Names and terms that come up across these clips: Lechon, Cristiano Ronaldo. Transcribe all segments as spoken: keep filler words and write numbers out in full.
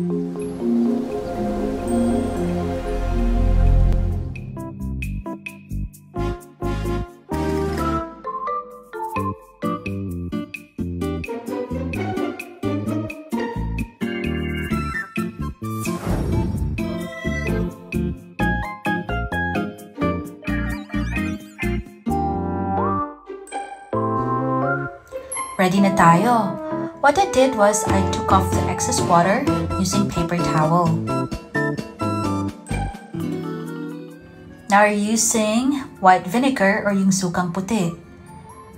Ready na tayo. What I did was I took off the excess water using paper towel. Now you're using white vinegar or yung sukang puti.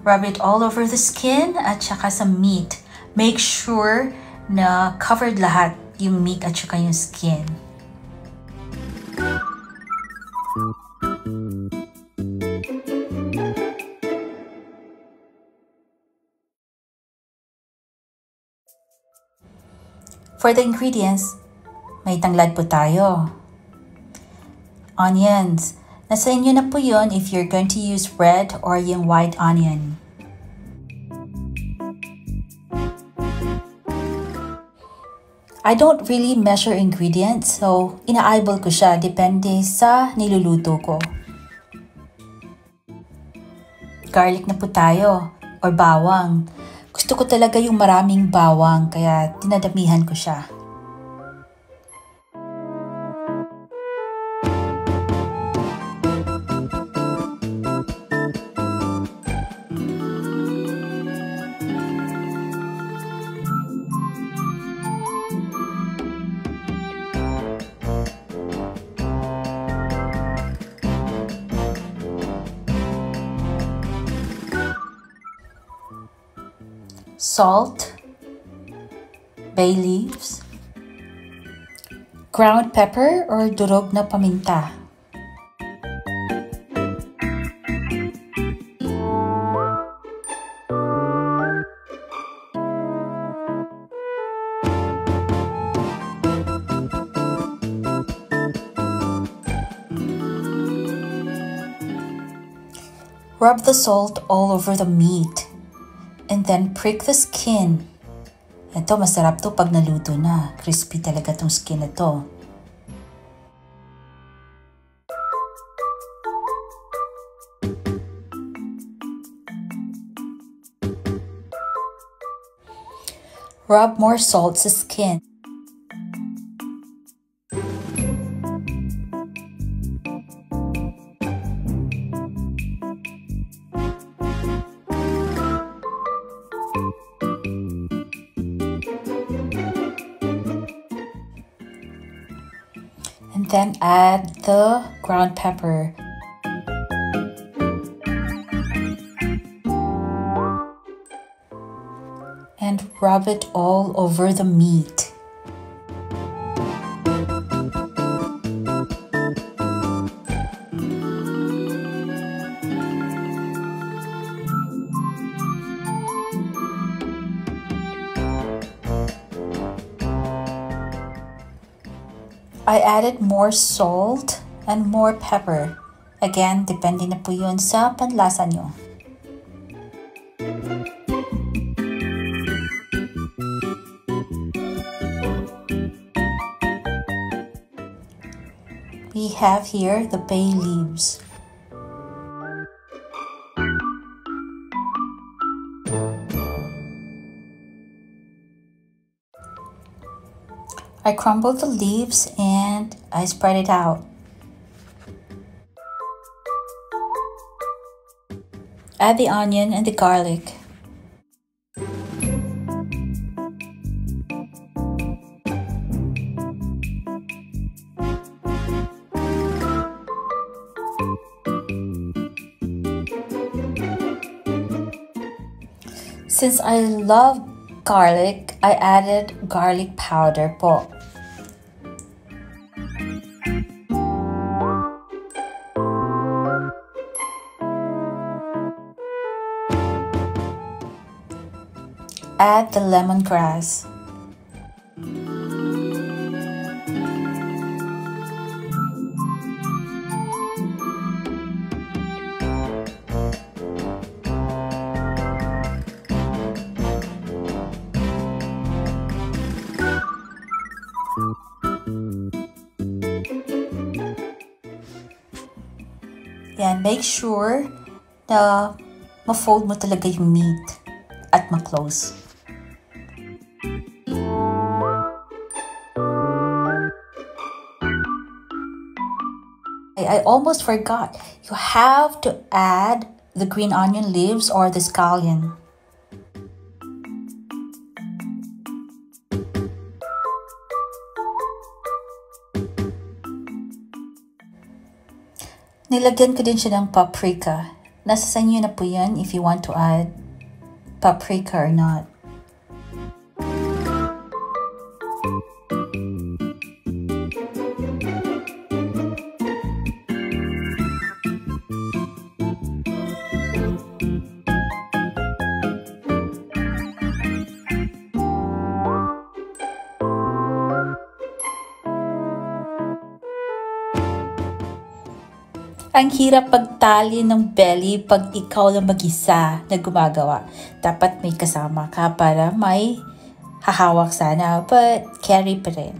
Rub it all over the skin at saka sa meat. Make sure na covered lahat yung meat at saka yung skin. For the ingredients, may tanglad po tayo. Onions. Nasa inyo na po yun if you're going to use red or yung white onion. I don't really measure ingredients, so ina-eyeball ko siya depende sa niluluto ko. Garlic na po tayo, or bawang. Gusto ko talaga yung maraming bawang, kaya dinadamihan ko siya. Salt, bay leaves, ground pepper or durog na paminta. Rub the salt all over the meat. And then prick the skin. Ito, masarap to pag naluto na. Crispy talaga tong skin na to. Rub more salt sa skin. And then add the ground pepper. And rub it all over the meat. I added more salt and more pepper. Again, depende na po yun sa panlasa nyo. We have here the bay leaves. I crumbled the leaves and I spread it out. Add the onion and the garlic. Since I love garlic, I added garlic powder po. Add the lemongrass. Yan, make sure na ma-fold mo talaga yung meat at ma-close. I almost forgot, you have to add the green onion leaves or the scallion. Nilagyan ko din siya ng paprika. Nasa sa inyo na po yan if you want to add paprika or not. Ang hirap pagtali ng belly pag ikaw lang mag-isa na gumagawa. Dapat may kasama ka para may hahawak sana, but carry pa rin.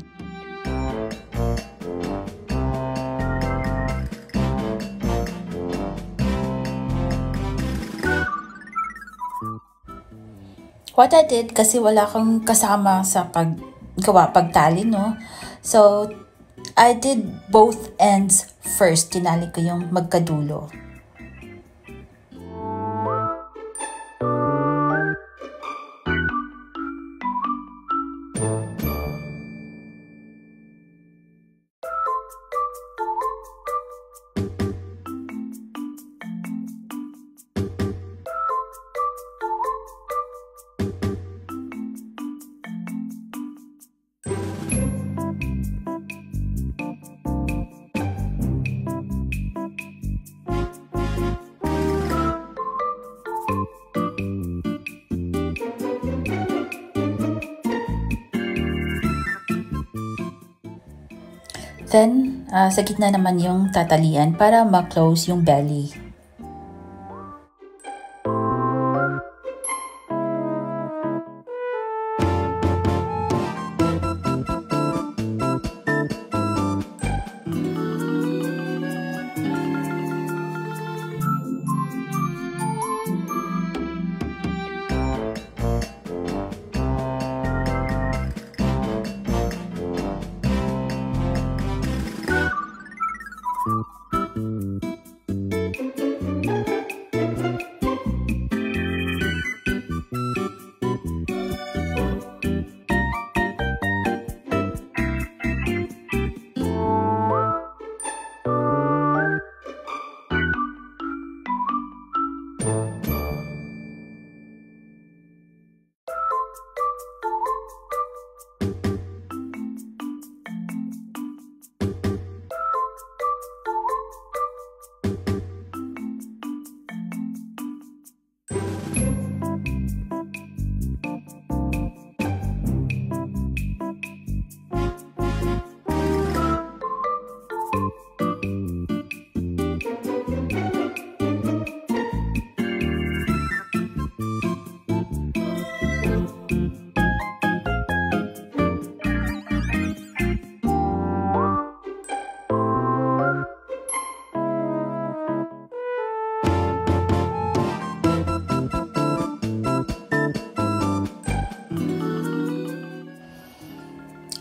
What I did, kasi wala akong kasama sa paggawa, pagtali, no? So, I did both ends first. Tinali ko yung magkadulo. Then, uh, sa gitna naman yung tatalian para ma-close yung belly.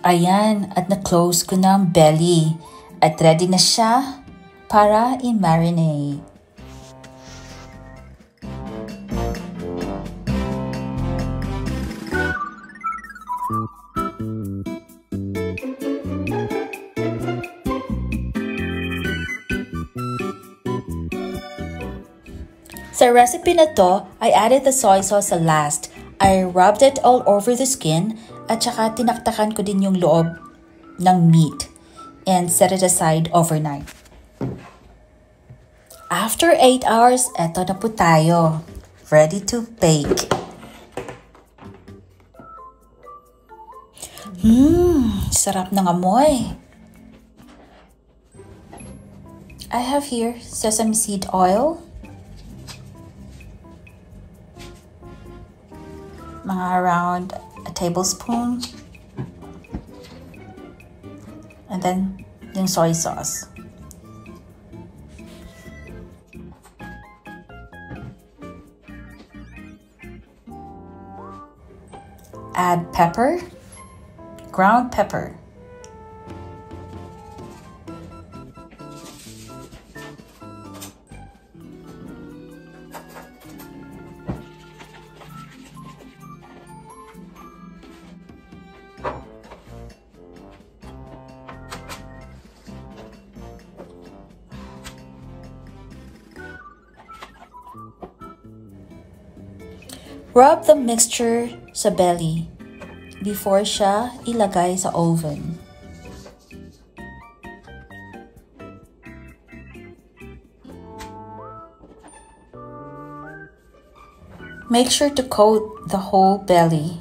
Ayan, at na-close ko na ang belly. At ready na siya para i-marinate. Sa recipe na to, I added the soy sauce sa last. I rubbed it all over the skin. At saka tinaktakan ko din yung loob ng meat and set it aside overnight. After eight hours, eto na po tayo. Ready to bake. Mmm, sarap ng amoy. I have here sesame seed oil. Mga around a tablespoon. and then yung soy sauce. Add pepper, ground pepper. Rub the mixture sa belly before siya ilagay sa oven. Make sure to coat the whole belly.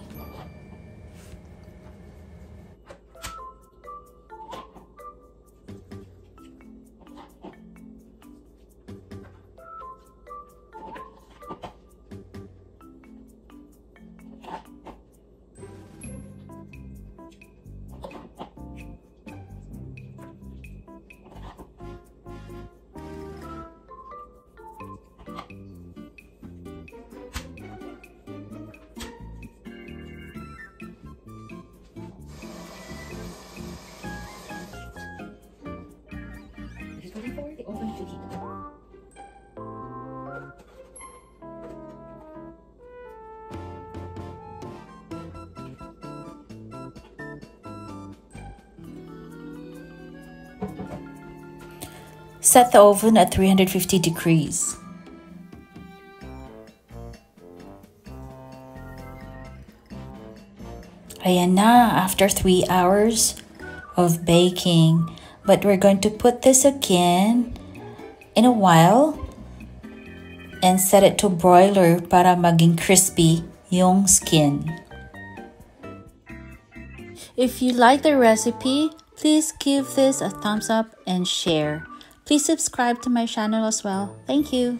Set the oven at three hundred fifty degrees. Ayan na, after three hours of baking. But we're going to put this again in a while and set it to broiler para maging crispy yung skin. If you like the recipe, please give this a thumbs up and share. Please subscribe to my channel as well. Thank you.